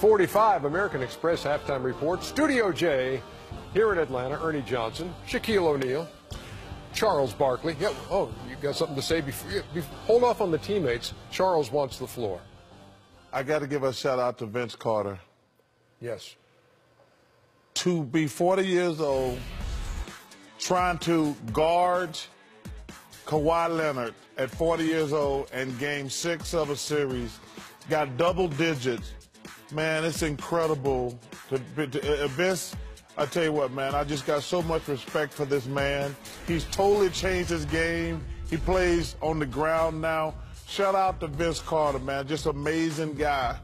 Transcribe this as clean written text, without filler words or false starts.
45 American Express halftime report. Studio J here in Atlanta. Ernie Johnson, Shaquille O'Neal, Charles Barkley. Yeah, oh, you got something to say before you hold off on the teammates. Charles wants the floor. I got to give a shout out to Vince Carter. Yes. To be 40 years old, trying to guard Kawhi Leonard at 40 years old in Game 6 of a series, got double digits. Man, it's incredible. Vince, I tell you what, man, I just got so much respect for this man. He's totally changed his game. He plays on the ground now. Shout out to Vince Carter, man, just amazing guy.